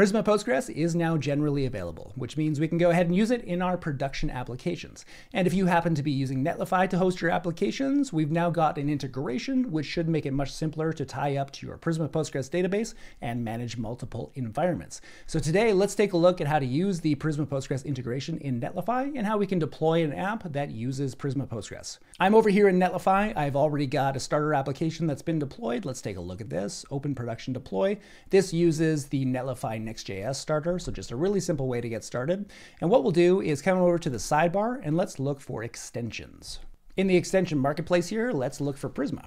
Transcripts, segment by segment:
Prisma Postgres is now generally available, which means we can go ahead and use it in our production applications. And if you happen to be using Netlify to host your applications, we've now got an integration which should make it much simpler to tie up to your Prisma Postgres database and manage multiple environments. So today, let's take a look at how to use the Prisma Postgres integration in Netlify and how we can deploy an app that uses Prisma Postgres. I'm over here in Netlify. I've already got a starter application that's been deployed. Let's take a look at this. Open production deploy. This uses the Netlify Next.js starter, so just a really simple way to get started. And what we'll do is come over to the sidebar and let's look for extensions. In the extension marketplace here, let's look for Prisma.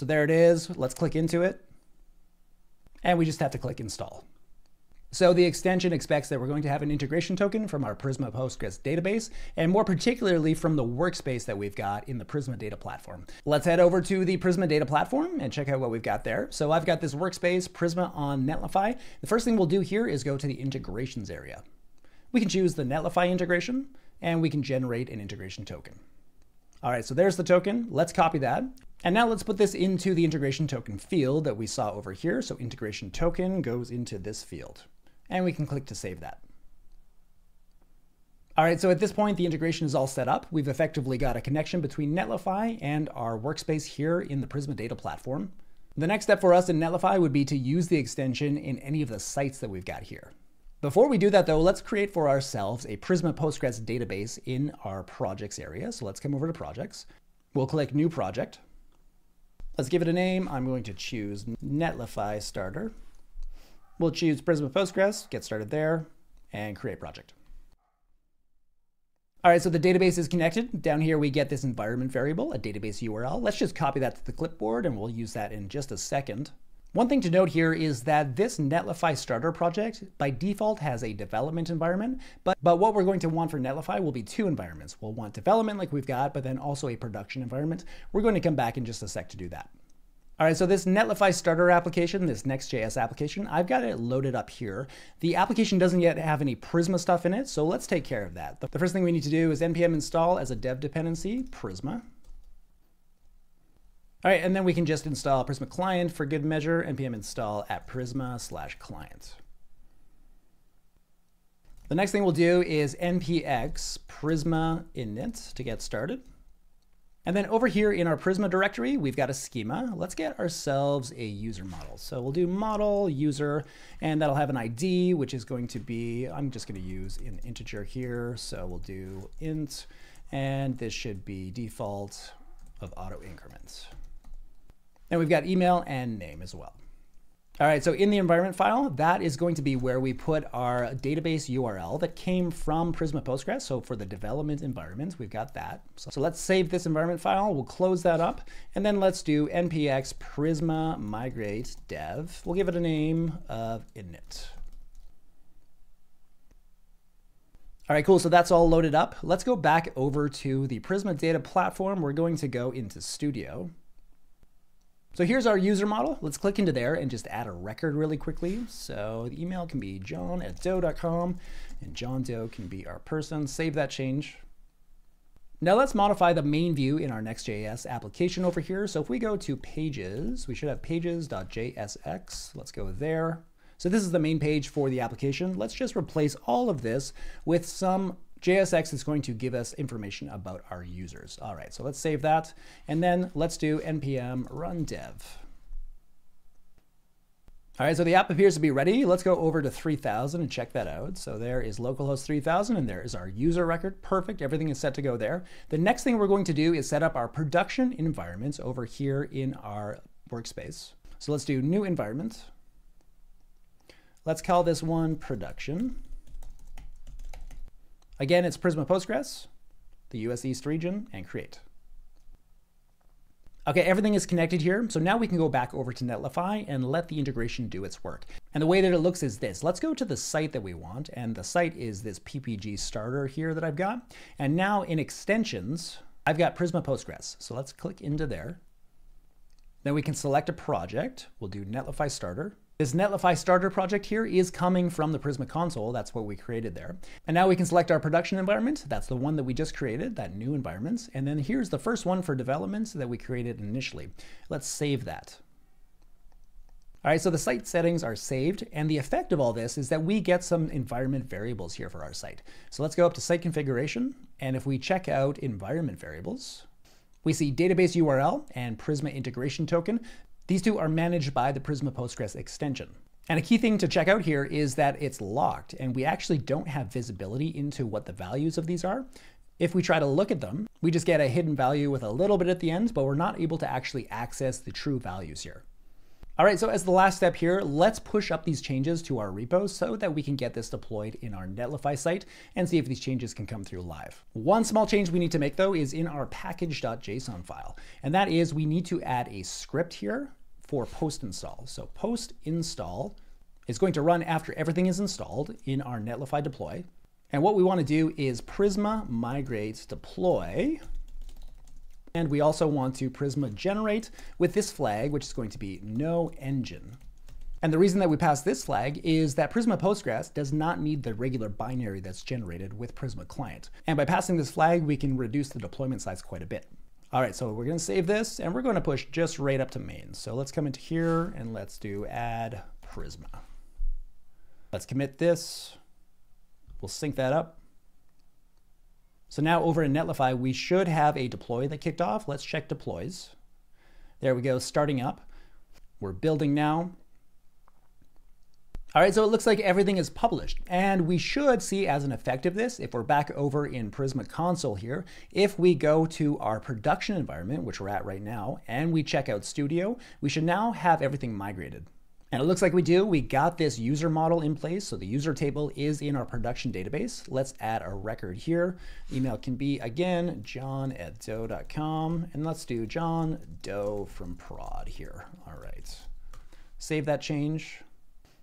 So there it is. Let's click into it. And we just have to click install. So the extension expects that we're going to have an integration token from our Prisma Postgres database, and more particularly from the workspace that we've got in the Prisma Data Platform. Let's head over to the Prisma Data Platform and check out what we've got there. So I've got this workspace, Prisma on Netlify. The first thing we'll do here is go to the integrations area. We can choose the Netlify integration, and we can generate an integration token. All right, so there's the token. Let's copy that. And now let's put this into the integration token field that we saw over here. So integration token goes into this field. And we can click to save that. All right, so at this point, the integration is all set up. We've effectively got a connection between Netlify and our workspace here in the Prisma Data Platform. The next step for us in Netlify would be to use the extension in any of the sites that we've got here. Before we do that though, let's create for ourselves a Prisma Postgres database in our projects area. So let's come over to projects. We'll click new project. Let's give it a name. I'm going to choose Netlify starter. We'll choose Prisma Postgres, get started there, and create project. All right, so the database is connected. Down here, we get this environment variable, a database URL. Let's just copy that to the clipboard, and we'll use that in just a second. One thing to note here is that this Netlify starter project by default has a development environment, but what we're going to want for Netlify will be two environments. We'll want development like we've got, but then also a production environment. We're going to come back in just a sec to do that. All right, so this Netlify starter application, this Next.js application, I've got it loaded up here. The application doesn't yet have any Prisma stuff in it, so let's take care of that. The first thing we need to do is npm install as a dev dependency, Prisma. All right, and then we can just install Prisma Client for good measure, npm install @prisma/client. The next thing we'll do is npx Prisma init to get started. And then over here in our Prisma directory, we've got a schema. Let's get ourselves a user model. So we'll do model user, and that'll have an ID, which is going to be, I'm just going to use an integer here. So we'll do int, and this should be default of auto increments. And we've got email and name as well. All right, so in the environment file, that is going to be where we put our database URL that came from Prisma Postgres. So for the development environment, we've got that. So let's save this environment file. We'll close that up. And then let's do npx prisma migrate dev. We'll give it a name of init. All right, cool. So that's all loaded up. Let's go back over to the Prisma Data Platform. We're going to go into Studio. So here's our user model. Let's click into there and just add a record really quickly. So the email can be john@doe.com, and John Doe can be our person. Save that change. Now let's modify the main view in our Next.js application over here. So if we go to pages, we should have pages.jsx. Let's go there. So this is the main page for the application. Let's just replace all of this with some JSX is going to give us information about our users. All right, so let's save that. And then let's do npm run dev. All right, so the app appears to be ready. Let's go over to 3000 and check that out. So there is localhost 3000, and there is our user record. Perfect, everything is set to go there. The next thing we're going to do is set up our production environments over here in our workspace. So let's do new environment. Let's call this one production. Again, it's Prisma Postgres, the US East region, and create. Okay, everything is connected here. So now we can go back over to Netlify and let the integration do its work. And the way that it looks is this. Let's go to the site that we want, and the site is this PPG starter here that I've got. And now in extensions, I've got Prisma Postgres. So let's click into there. Then we can select a project. We'll do Netlify starter. This Netlify starter project here is coming from the Prisma console. That's what we created there. And now we can select our production environment. That's the one that we just created, that new environment. And then here's the first one for development that we created initially. Let's save that. All right, so the site settings are saved, and the effect of all this is that we get some environment variables here for our site. So let's go up to site configuration, and if we check out environment variables, we see database URL and Prisma integration token. These two are managed by the Prisma Postgres extension. And a key thing to check out here is that it's locked, and we actually don't have visibility into what the values of these are. If we try to look at them, we just get a hidden value with a little bit at the end, but we're not able to actually access the true values here. All right, so as the last step here, let's push up these changes to our repo so that we can get this deployed in our Netlify site and see if these changes can come through live. One small change we need to make though is in our package.json file, and that is we need to add a script here for post install. So post install is going to run after everything is installed in our Netlify deploy. And what we want to do is Prisma migrate deploy. And we also want to Prisma generate with this flag, which is going to be no engine. And the reason that we pass this flag is that Prisma Postgres does not need the regular binary that's generated with Prisma Client. And by passing this flag, we can reduce the deployment size quite a bit. All right, so we're going to save this, and we're going to push just right up to main. So let's come into here, and let's do add Prisma. Let's commit this. We'll sync that up. So now over in Netlify, we should have a deploy that kicked off. Let's check deploys. There we go, starting up. We're building now. All right, so it looks like everything is published, and we should see as an effect of this, if we're back over in Prisma console here, if we go to our production environment, which we're at right now, and we check out Studio, we should now have everything migrated. And it looks like we do. We got this user model in place. So the user table is in our production database. Let's add a record here. Email can be, again, john@doe.com. And let's do John Doe from prod here. All right. Save that change.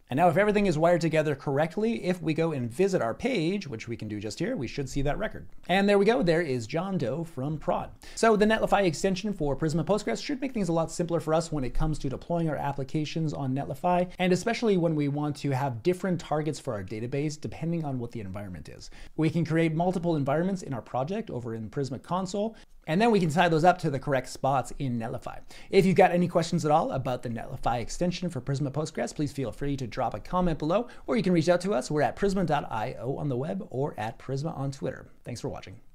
And now if everything is wired together correctly, if we go and visit our page, which we can do just here, we should see that record. And there we go, there is John Doe from prod. So the Netlify extension for Prisma Postgres should make things a lot simpler for us when it comes to deploying our applications on Netlify, and especially when we want to have different targets for our database depending on what the environment is. We can create multiple environments in our project over in Prisma Console, and then we can tie those up to the correct spots in Netlify. If you've got any questions at all about the Netlify extension for Prisma Postgres, please feel free to drop a comment below, or you can reach out to us. We're at prisma.io on the web or @prisma on Twitter. Thanks for watching.